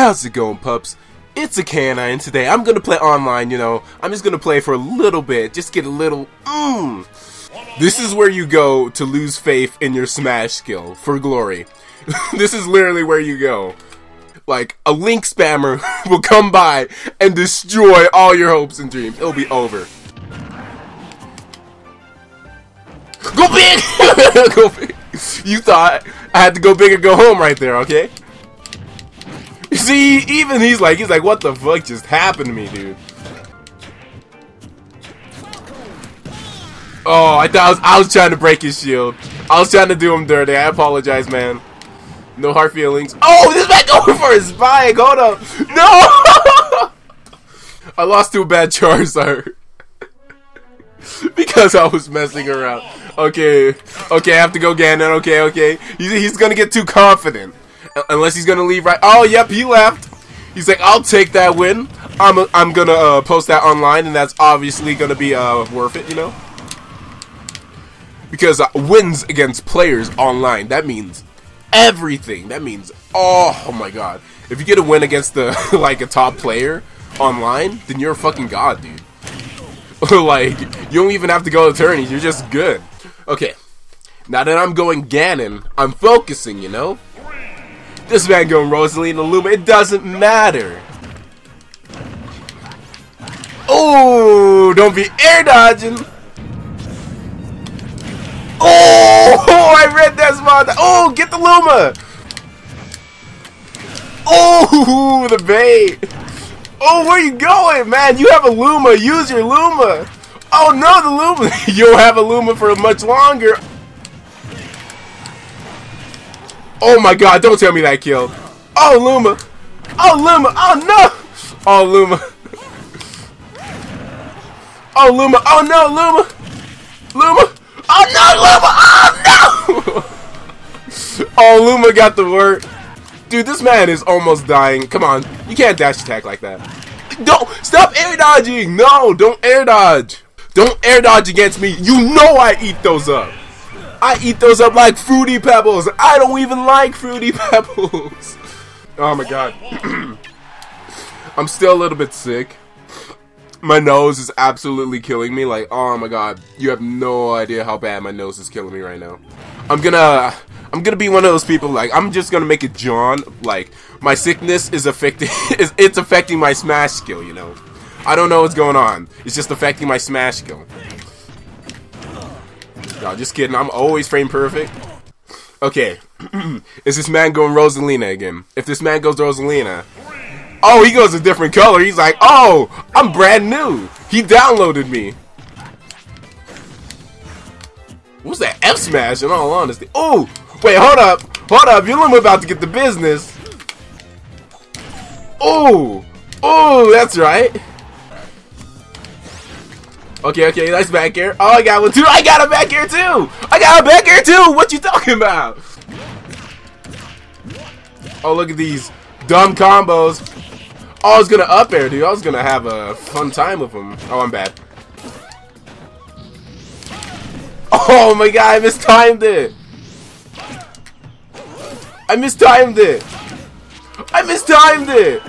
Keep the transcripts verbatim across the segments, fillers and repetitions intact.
How's it going, pups? It's a Canine, and today I'm gonna play online. You know, I'm just gonna play for a little bit, just get a little mmm. This is where you go to lose faith in your Smash skill for glory. This is literally where you go. Like, a Link spammer will come by and destroy all your hopes and dreams. It'll be over. Go big! Go big! You thought I had to go big and go home right there, okay? See, even he's like, he's like, what the fuck just happened to me, dude? Oh, I thought I was, I was trying to break his shield. I was trying to do him dirty. I apologize, man. No hard feelings. Oh, this man going for his spike. Hold up. No! I lost to a bad Charizard. Because I was messing around. Okay. Okay, I have to go Ganon. Okay, okay. He's, he's going to get too confident. Unless he's gonna leave right. Oh, yep, he left. He's like, I'll take that win. I'm a, I'm gonna uh, post that online, and that's obviously gonna be uh, worth it, you know. Because uh, wins against players online, that means everything. That means, oh, oh my God, if you get a win against the like a top player online, then you're a fucking god, dude. Like, you don't even have to go to tourneys. You're just good. Okay, now that I'm going Ganon, I'm focusing, you know. This man going Rosalina, Luma, it doesn't matter. Oh, don't be air dodging. Oh, oh, I read that spot. Oh, get the Luma. Oh, the bait. Oh, where you going, man? You have a Luma. Use your Luma. Oh, no, the Luma. You'll have a Luma for much longer. Oh my God, don't tell me that killed. Oh, Luma. Oh, Luma. Oh, no. Oh, Luma. Oh, Luma. Oh, no, Luma. Luma. Oh, no, Luma. Oh, no. Oh, Luma got the word. Dude, this man is almost dying. Come on. You can't dash attack like that. Don't. Stop air dodging. No, don't air dodge. Don't air dodge against me. You know I eat those up. I eat those up like Fruity Pebbles. I don't even like Fruity Pebbles. Oh my God. I'm still a little bit sick. My nose is absolutely killing me. Like, oh my God. You have no idea how bad my nose is killing me right now. I'm gonna, I'm gonna be one of those people, like, I'm just gonna make it John. Like, my sickness is affecting, it's affecting my Smash skill, you know. I don't know what's going on. It's just affecting my Smash skill. No, just kidding. I'm always frame perfect. Okay. Is this man going Rosalina again? If this man goes Rosalina. Oh, he goes a different color. He's like, oh, I'm brand new. He downloaded me. What's that F smash in all honesty? Oh, wait, hold up. Hold up. You're about to get the business. Oh, oh, that's right. Okay, okay, nice back air. Oh, I got one too. I got a back air too. I got a back air too. What you talking about? Oh, look at these dumb combos. Oh, I was gonna up air, dude. I was gonna have a fun time with him. Oh, I'm bad. Oh my God, I mistimed it. I mistimed it. I mistimed it.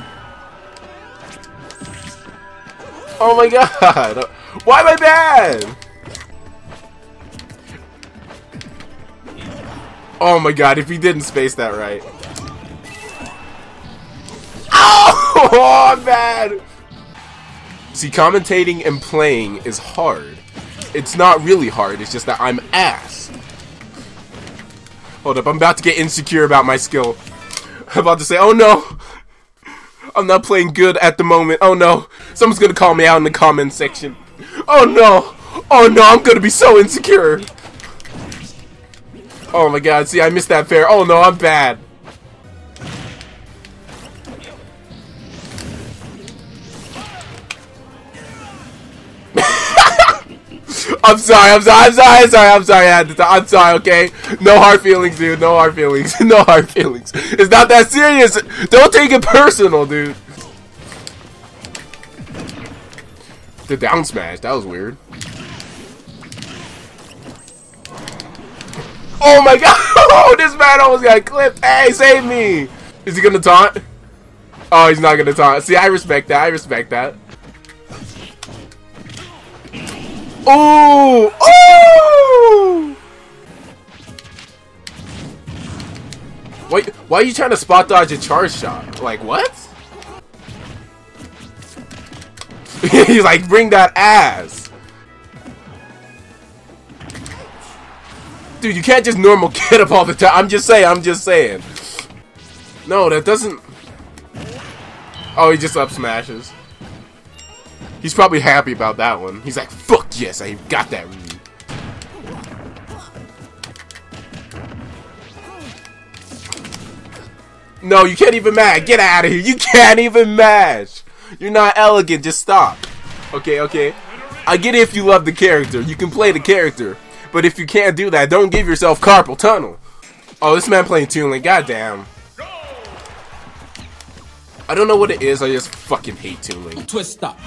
Oh my God. Why am I bad? Oh my God, if he didn't space that right. Oh, oh, I'm bad. See, commentating and playing is hard. It's not really hard, it's just that I'm ass. Hold up, I'm about to get insecure about my skill. I'm about to say, oh no. I'm not playing good at the moment. Oh no. Someone's gonna call me out in the comment section. Oh no! Oh no, I'm gonna be so insecure! Oh my God, see, I missed that fair. Oh no, I'm bad. I'm sorry, I'm sorry, I'm sorry, I'm sorry, I'm sorry, I had to I'm sorry, okay? No hard feelings, dude, no hard feelings, no hard feelings. It's not that serious! Don't take it personal, dude! The down smash, that was weird. Oh my God! Oh, this man almost got clipped. Hey, save me! Is he gonna taunt? Oh, he's not gonna taunt. See, I respect that. I respect that. Oh! Oh! Wait, why are you trying to spot dodge a Charizard? Like, what? He's like, bring that ass. Dude, you can't just normal get up all the time. I'm just saying, I'm just saying. No, that doesn't... Oh, he just up smashes. He's probably happy about that one. He's like, fuck yes, I got that read. No, you can't even match. Get out of here. You can't even match. You're not elegant. Just stop. Okay, okay. I get it if you love the character. You can play the character. But if you can't do that, don't give yourself carpal tunnel. Oh, this man playing Toon Link. Goddamn. I don't know what it is. I just fucking hate Toon Link. Twist up.